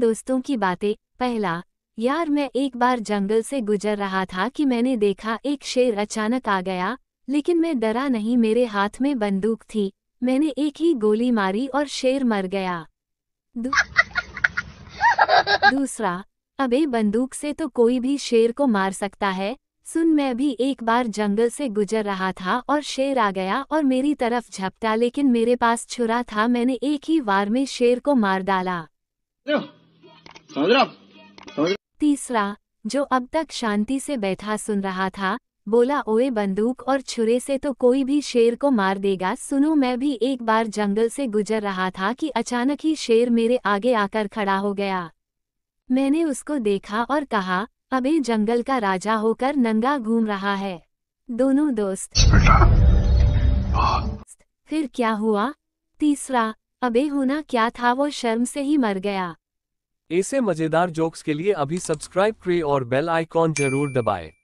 दोस्तों की बातें। पहला, यार मैं एक बार जंगल से गुजर रहा था कि मैंने देखा एक शेर अचानक आ गया, लेकिन मैं डरा नहीं। मेरे हाथ में बंदूक थी, मैंने एक ही गोली मारी और शेर मर गया। दूसरा, अबे बंदूक से तो कोई भी शेर को मार सकता है। सुन, मैं भी एक बार जंगल से गुजर रहा था और शेर आ गया और मेरी तरफ झपटा, लेकिन मेरे पास छुरा था, मैंने एक ही वार में शेर को मार डाला। तीसरा, जो अब तक शांति से बैठा सुन रहा था, बोला ओए बंदूक और छुरे से तो कोई भी शेर को मार देगा। सुनो, मैं भी एक बार जंगल से गुजर रहा था कि अचानक ही शेर मेरे आगे आकर खड़ा हो गया। मैंने उसको देखा और कहा, अबे जंगल का राजा होकर नंगा घूम रहा है। दोनों दोस्त। फिर क्या हुआ? तीसरा, अबे होना क्या था, वो शर्म से ही मर गया। ऐसे मजेदार जोक्स के लिए अभी सब्सक्राइब करें और बेल आइकॉन जरूर दबाएं।